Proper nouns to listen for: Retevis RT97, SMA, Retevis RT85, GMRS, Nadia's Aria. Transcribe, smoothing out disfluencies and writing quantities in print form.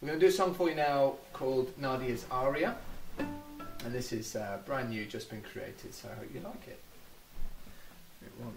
We're going to do a song for you now called Nadia's Aria, and this is brand new, just been created, so I hope you like it. It won't.